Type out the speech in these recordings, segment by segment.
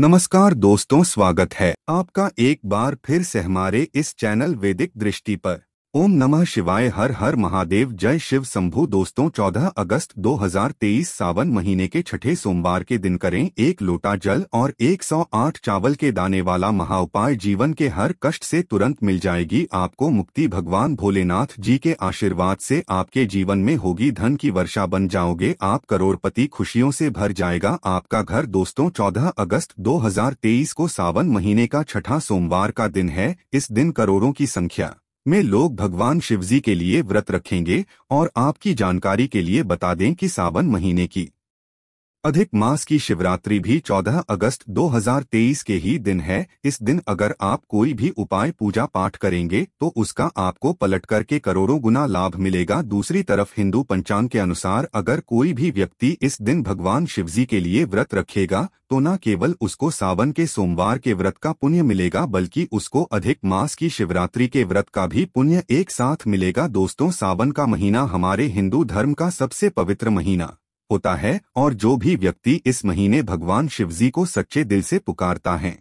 नमस्कार दोस्तों, स्वागत है आपका एक बार फिर से हमारे इस चैनल वैदिक दृष्टि पर। ओम नमः शिवाय, हर हर महादेव, जय शिव शंभु। दोस्तों, 14 अगस्त 2023 सावन महीने के छठे सोमवार के दिन करें एक लोटा जल और 108 चावल के दाने वाला महाउपाय। जीवन के हर कष्ट से तुरंत मिल जाएगी आपको मुक्ति। भगवान भोलेनाथ जी के आशीर्वाद से आपके जीवन में होगी धन की वर्षा। बन जाओगे आप करोड़पति, खुशियों से भर जाएगा आपका घर। दोस्तों, 14 अगस्त 2023 को सावन महीने का छठा सोमवार का दिन है। इस दिन करोड़ों की संख्या में लोग भगवान शिवजी के लिए व्रत रखेंगे। और आपकी जानकारी के लिए बता दें कि सावन महीने की अधिक मास की शिवरात्रि भी 14 अगस्त 2023 के ही दिन है। इस दिन अगर आप कोई भी उपाय पूजा पाठ करेंगे तो उसका आपको पलट करके करोड़ों गुना लाभ मिलेगा। दूसरी तरफ हिंदू पंचांग के अनुसार अगर कोई भी व्यक्ति इस दिन भगवान शिवजी के लिए व्रत रखेगा तो न केवल उसको सावन के सोमवार के व्रत का पुण्य मिलेगा बल्कि उसको अधिक मास की शिवरात्रि के व्रत का भी पुण्य एक साथ मिलेगा। दोस्तों, सावन का महीना हमारे हिंदू धर्म का सबसे पवित्र महीना होता है और जो भी व्यक्ति इस महीने भगवान शिवजी को सच्चे दिल से पुकारता है,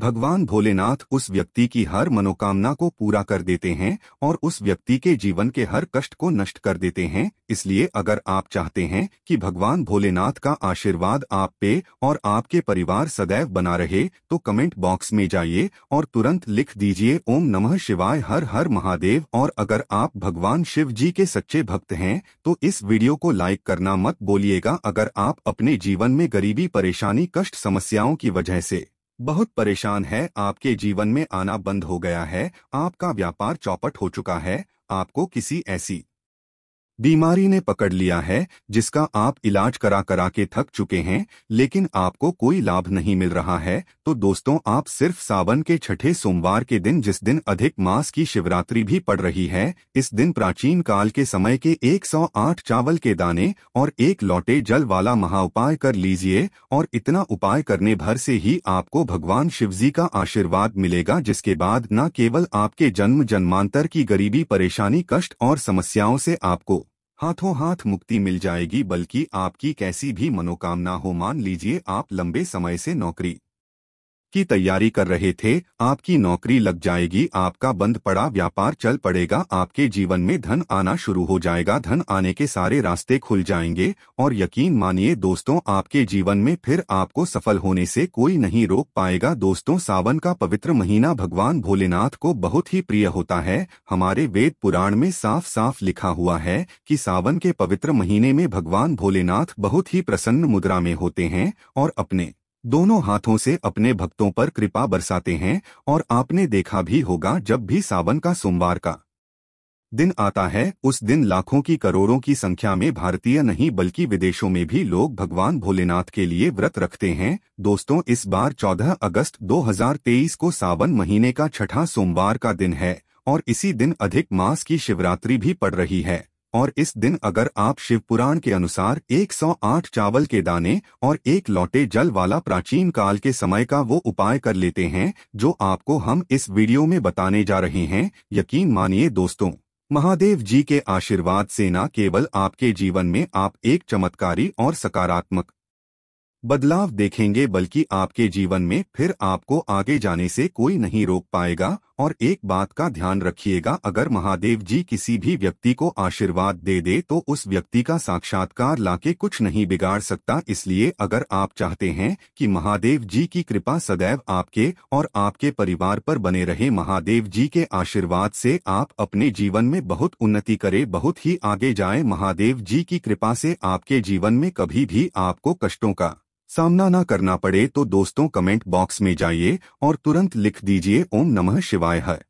भगवान भोलेनाथ उस व्यक्ति की हर मनोकामना को पूरा कर देते हैं और उस व्यक्ति के जीवन के हर कष्ट को नष्ट कर देते हैं। इसलिए अगर आप चाहते हैं कि भगवान भोलेनाथ का आशीर्वाद आप पे और आपके परिवार सदैव बना रहे तो कमेंट बॉक्स में जाइए और तुरंत लिख दीजिए ओम नमः शिवाय, हर हर महादेव। और अगर आप भगवान शिव जी के सच्चे भक्त हैं तो इस वीडियो को लाइक करना मत भूलिएगा। अगर आप अपने जीवन में गरीबी, परेशानी, कष्ट, समस्याओं की वजह से बहुत परेशान है, आपके जीवन में आना बंद हो गया है, आपका व्यापार चौपट हो चुका है, आपको किसी ऐसी बीमारी ने पकड़ लिया है जिसका आप इलाज करा करा के थक चुके हैं लेकिन आपको कोई लाभ नहीं मिल रहा है, तो दोस्तों आप सिर्फ सावन के छठे सोमवार के दिन, जिस दिन अधिक मास की शिवरात्रि भी पड़ रही है, इस दिन प्राचीन काल के समय के 108 चावल के दाने और एक लौटे जल वाला महाउपाय कर लीजिए। और इतना उपाय करने भर से ही आपको भगवान शिवजी का आशीर्वाद मिलेगा, जिसके बाद न केवल आपके जन्म जन्मांतर की गरीबी, परेशानी, कष्ट और समस्याओं से आपको हाथों हाथ मुक्ति मिल जाएगी बल्कि आपकी कैसी भी मनोकामना हो। मान लीजिए आप लंबे समय से नौकरी की तैयारी कर रहे थे, आपकी नौकरी लग जाएगी, आपका बंद पड़ा व्यापार चल पड़ेगा, आपके जीवन में धन आना शुरू हो जाएगा, धन आने के सारे रास्ते खुल जाएंगे। और यकीन मानिए दोस्तों, आपके जीवन में फिर आपको सफल होने से कोई नहीं रोक पाएगा। दोस्तों, सावन का पवित्र महीना भगवान भोलेनाथ को बहुत ही प्रिय होता है। हमारे वेद पुराण में साफ साफ लिखा हुआ है कि सावन के पवित्र महीने में भगवान भोलेनाथ बहुत ही प्रसन्न मुद्रा में होते हैं और अपने दोनों हाथों से अपने भक्तों पर कृपा बरसाते हैं। और आपने देखा भी होगा जब भी सावन का सोमवार का दिन आता है, उस दिन लाखों की, करोड़ों की संख्या में भारतीय नहीं बल्कि विदेशों में भी लोग भगवान भोलेनाथ के लिए व्रत रखते हैं। दोस्तों, इस बार 14 अगस्त 2023 को सावन महीने का छठा सोमवार का दिन है और इसी दिन अधिक मास की शिवरात्रि भी पड़ रही है। और इस दिन अगर आप शिव पुराण के अनुसार 108 चावल के दाने और एक लौटे जल वाला प्राचीन काल के समय का वो उपाय कर लेते हैं जो आपको हम इस वीडियो में बताने जा रहे हैं, यकीन मानिए दोस्तों, महादेव जी के आशीर्वाद से न केवल आपके जीवन में आप एक चमत्कारी और सकारात्मक बदलाव देखेंगे बल्कि आपके जीवन में फिर आपको आगे जाने से कोई नहीं रोक पाएगा। और एक बात का ध्यान रखिएगा, अगर महादेव जी किसी भी व्यक्ति को आशीर्वाद दे दे तो उस व्यक्ति का साक्षात्कार लाके कुछ नहीं बिगाड़ सकता। इसलिए अगर आप चाहते हैं कि महादेव जी की कृपा सदैव आपके और आपके परिवार पर बने रहे, महादेव जी के आशीर्वाद से आप अपने जीवन में बहुत उन्नति करें, बहुत ही आगे जाएं, महादेव जी की कृपा से आपके जीवन में कभी भी आपको कष्टों का सामना ना करना पड़े, तो दोस्तों कमेंट बॉक्स में जाइए और तुरंत लिख दीजिए ओम नमः शिवाय, हर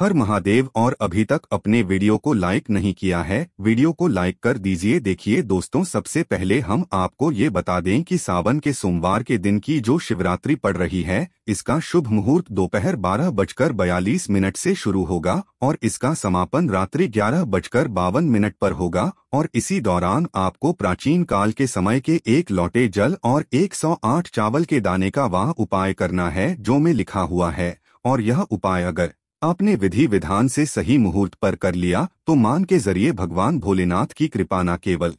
हर महादेव। और अभी तक अपने वीडियो को लाइक नहीं किया है, वीडियो को लाइक कर दीजिए। देखिए दोस्तों, सबसे पहले हम आपको ये बता दें कि सावन के सोमवार के दिन की जो शिवरात्रि पड़ रही है, इसका शुभ मुहूर्त दोपहर 12:42 से शुरू होगा और इसका समापन रात्रि 11:52 पर होगा। और इसी दौरान आपको प्राचीन काल के समय के एक लौटे जल और 108 चावल के दाने का वह उपाय करना है जो में लिखा हुआ है। और यह उपाय अगर आपने विधि विधान से सही मुहूर्त पर कर लिया तो मान के जरिए भगवान भोलेनाथ की कृपा न केवल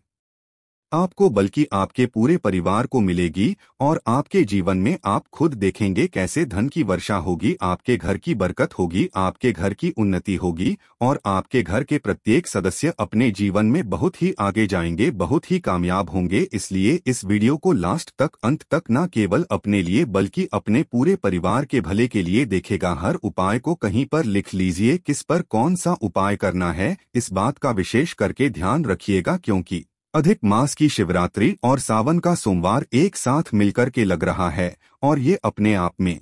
आपको बल्कि आपके पूरे परिवार को मिलेगी और आपके जीवन में आप खुद देखेंगे कैसे धन की वर्षा होगी, आपके घर की बरकत होगी, आपके घर की उन्नति होगी और आपके घर के प्रत्येक सदस्य अपने जीवन में बहुत ही आगे जाएंगे, बहुत ही कामयाब होंगे। इसलिए इस वीडियो को लास्ट तक, अंत तक न केवल अपने लिए बल्कि अपने पूरे परिवार के भले के लिए देखेगा। हर उपाय को कहीं पर लिख लीजिए किस पर कौन सा उपाय करना है, इस बात का विशेष करके ध्यान रखिएगा क्योंकि अधिक मास की शिवरात्रि और सावन का सोमवार एक साथ मिलकर के लग रहा है और ये अपने आप में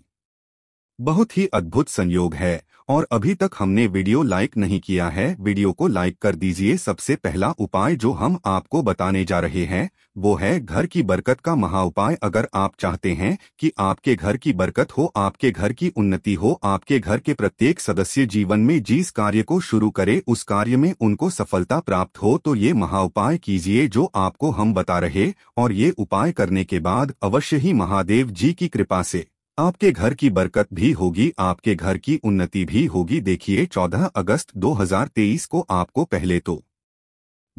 बहुत ही अद्भुत संयोग है। और अभी तक हमने वीडियो लाइक नहीं किया है, वीडियो को लाइक कर दीजिए। सबसे पहला उपाय जो हम आपको बताने जा रहे हैं वो है घर की बरकत का महा उपाय। अगर आप चाहते हैं कि आपके घर की बरकत हो, आपके घर की उन्नति हो, आपके घर के प्रत्येक सदस्य जीवन में जिस कार्य को शुरू करे उस कार्य में उनको सफलता प्राप्त हो, तो ये महा उपाय कीजिए जो आपको हम बता रहे। और ये उपाय करने के बाद अवश्य ही महादेव जी की कृपा से आपके घर की बरकत भी होगी, आपके घर की उन्नति भी होगी। देखिए 14 अगस्त 2023 को आपको पहले तो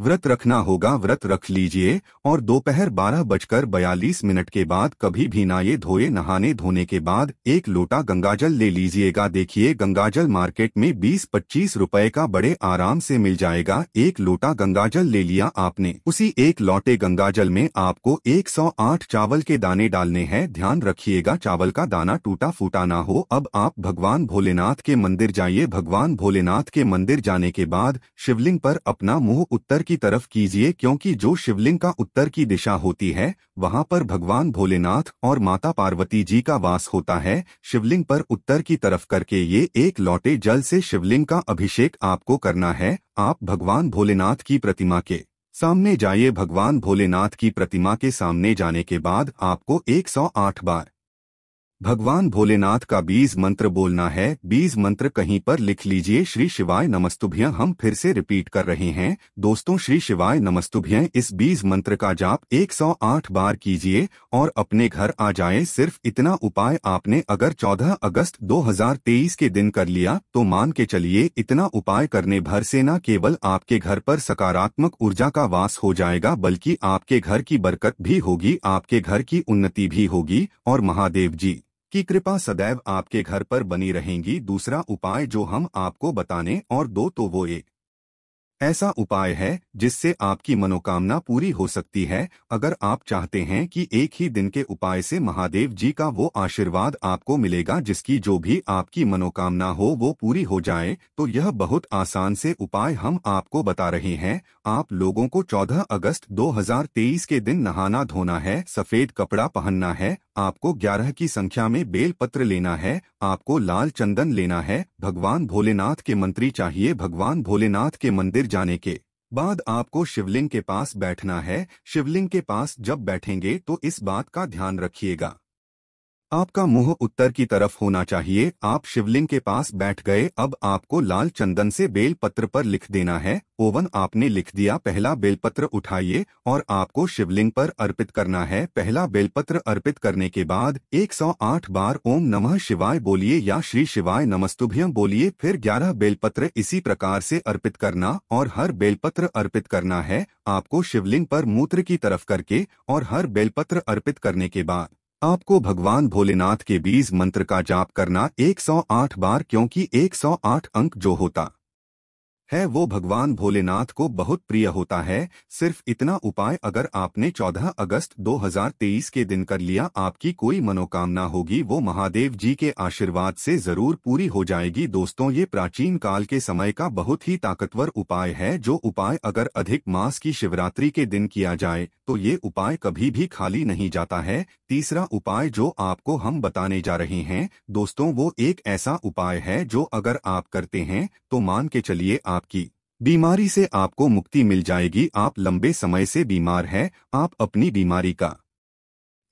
व्रत रखना होगा, व्रत रख लीजिए और दोपहर 12:42 के बाद कभी भी ना ये धोए। नहाने धोने के बाद एक लोटा गंगाजल ले लीजिएगा। देखिए गंगाजल मार्केट में 20-25 रुपए का बड़े आराम से मिल जाएगा। एक लोटा गंगाजल ले लिया आपने, उसी एक लोटे गंगाजल में आपको 108 चावल के दाने डालने हैं। ध्यान रखिएगा चावल का दाना टूटा फूटा ना हो। अब आप भगवान भोलेनाथ के मंदिर जाइए। भगवान भोलेनाथ के मंदिर जाने के बाद शिवलिंग पर अपना मुँह उत्तर की तरफ कीजिए क्योंकि जो शिवलिंग का उत्तर की दिशा होती है वहां पर भगवान भोलेनाथ और माता पार्वती जी का वास होता है। शिवलिंग पर उत्तर की तरफ करके ये एक लोटे जल से शिवलिंग का अभिषेक आपको करना है। आप भगवान भोलेनाथ की प्रतिमा के सामने जाइए। भगवान भोलेनाथ की प्रतिमा के सामने जाने के बाद आपको 108 बार भगवान भोलेनाथ का बीज मंत्र बोलना है। बीज मंत्र कहीं पर लिख लीजिए, श्री शिवाय नमस्तुभ्यं। हम फिर से रिपीट कर रहे हैं दोस्तों, श्री शिवाय नमस्तुभ्यं। इस बीज मंत्र का जाप 108 बार कीजिए और अपने घर आ जाए। सिर्फ इतना उपाय आपने अगर 14 अगस्त 2023 के दिन कर लिया तो मान के चलिए इतना उपाय करने भर से न केवल आपके घर पर सकारात्मक ऊर्जा का वास हो जाएगा बल्कि आपके घर की बरकत भी होगी, आपके घर की उन्नति भी होगी और महादेव जी की कृपा सदैव आपके घर पर बनी रहेंगी। दूसरा उपाय जो हम आपको बताने और दो तो वो एक ऐसा उपाय है जिससे आपकी मनोकामना पूरी हो सकती है। अगर आप चाहते हैं कि एक ही दिन के उपाय से महादेव जी का वो आशीर्वाद आपको मिलेगा जिसकी जो भी आपकी मनोकामना हो वो पूरी हो जाए, तो यह बहुत आसान से उपाय हम आपको बता रहे हैं। आप लोगों को 14 अगस्त 2023 के दिन नहाना धोना है, सफ़ेद कपड़ा पहनना है, आपको 11 की संख्या में बेलपत्र लेना है, आपको लाल चंदन लेना है, भगवान भोलेनाथ के मंत्री चाहिए। भगवान भोलेनाथ के मंदिर जाने के बाद आपको शिवलिंग के पास बैठना है। शिवलिंग के पास जब बैठेंगे तो इस बात का ध्यान रखिएगा, आपका मुंह उत्तर की तरफ होना चाहिए। आप शिवलिंग के पास बैठ गए। अब आपको लाल चंदन से बेलपत्र पर लिख देना है। ओवन आपने लिख दिया। पहला बेलपत्र उठाइए और आपको शिवलिंग पर अर्पित करना है। पहला बेलपत्र अर्पित करने के बाद 108 बार ओम नमः शिवाय बोलिए या श्री शिवाय नमस्तुभ्यं बोलिए। फिर 11 बेलपत्र इसी प्रकार से अर्पित करना और हर बेलपत्र अर्पित करना है। आपको शिवलिंग पर मूत्र की तरफ करके और हर बेलपत्र अर्पित करने के बाद आपको भगवान भोलेनाथ के बीज मंत्र का जाप करना 108 बार क्योंकि 108 अंक जो होता है वो भगवान भोलेनाथ को बहुत प्रिय होता है। सिर्फ इतना उपाय अगर आपने 14 अगस्त 2023 के दिन कर लिया, आपकी कोई मनोकामना होगी वो महादेव जी के आशीर्वाद से जरूर पूरी हो जाएगी। दोस्तों ये प्राचीन काल के समय का बहुत ही ताकतवर उपाय है। जो उपाय अगर अधिक मास की शिवरात्रि के दिन किया जाए तो ये उपाय कभी भी खाली नहीं जाता है। तीसरा उपाय जो आपको हम बताने जा रहे हैं दोस्तों वो एक ऐसा उपाय है जो अगर आप करते हैं तो मान के चलिए आपकी बीमारी से आपको मुक्ति मिल जाएगी। आप लंबे समय से बीमार हैं, आप अपनी बीमारी का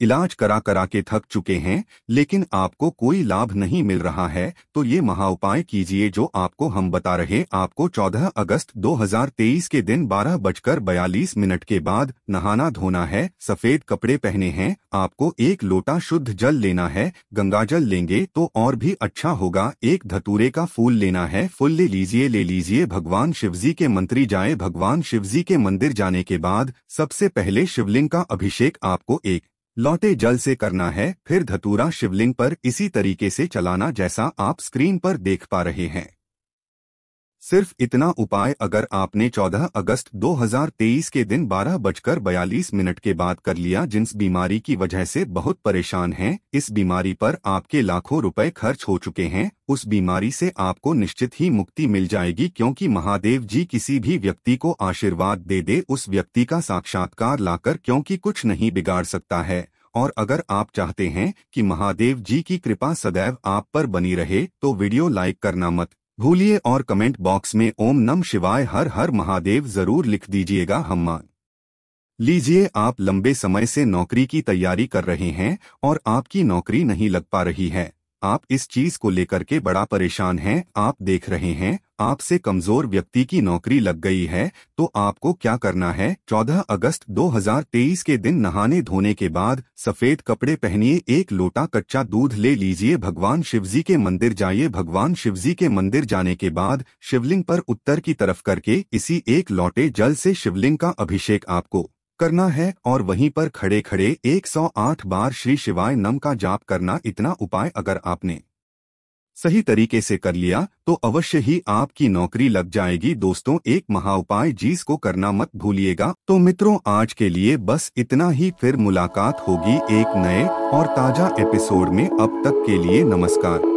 इलाज करा करा के थक चुके हैं लेकिन आपको कोई लाभ नहीं मिल रहा है, तो ये महा उपाय कीजिए जो आपको हम बता रहे। आपको 14 अगस्त 2023 के दिन 12:42 के बाद नहाना धोना है, सफ़ेद कपड़े पहने हैं, आपको 1 लोटा शुद्ध जल लेना है। गंगाजल लेंगे तो और भी अच्छा होगा। 1 धतूरे का फूल लेना है, फूल ले लीजिए। भगवान शिवजी के मंदिर जाए। भगवान शिवजी के मंदिर जाने के बाद सबसे पहले शिवलिंग का अभिषेक आपको 1 लौटे जल से करना है, फिर धतूरा शिवलिंग पर इसी तरीके से चलाना जैसा आप स्क्रीन पर देख पा रहे हैं। सिर्फ इतना उपाय अगर आपने 14 अगस्त 2023 के दिन 12:42 के बाद कर लिया, जिस बीमारी की वजह से बहुत परेशान हैं, इस बीमारी पर आपके लाखों रुपए खर्च हो चुके हैं, उस बीमारी से आपको निश्चित ही मुक्ति मिल जाएगी। क्योंकि महादेव जी किसी भी व्यक्ति को आशीर्वाद दे उस व्यक्ति का साक्षात्कार लाकर, क्योंकि कुछ नहीं बिगाड़ सकता है। और अगर आप चाहते हैं कि महादेव जी की कृपा सदैव आप पर बनी रहे तो वीडियो लाइक करना मत भूलिए और कमेंट बॉक्स में ओम नम शिवाय हर हर महादेव जरूर लिख दीजिएगा। हम मान लीजिए आप लंबे समय से नौकरी की तैयारी कर रहे हैं और आपकी नौकरी नहीं लग पा रही है, आप इस चीज़ को लेकर के बड़ा परेशान हैं। आप देख रहे हैं आपसे कमज़ोर व्यक्ति की नौकरी लग गई है, तो आपको क्या करना है? 14 अगस्त 2023 के दिन नहाने धोने के बाद सफ़ेद कपड़े पहनिए, 1 लोटा कच्चा दूध ले लीजिए, भगवान शिवजी के मंदिर जाइए। भगवान शिवजी के मंदिर जाने के बाद शिवलिंग पर उत्तर की तरफ करके इसी 1 लौटे जल से शिवलिंग का अभिषेक आपको करना है और वहीं पर खड़े खड़े 108 बार श्री शिवाय नम का जाप करना। इतना उपाय अगर आपने सही तरीके से कर लिया तो अवश्य ही आपकी नौकरी लग जाएगी। दोस्तों, एक महा उपाय जिसको करना मत भूलिएगा। तो मित्रों, आज के लिए बस इतना ही, फिर मुलाकात होगी एक नए और ताज़ा एपिसोड में। अब तक के लिए नमस्कार।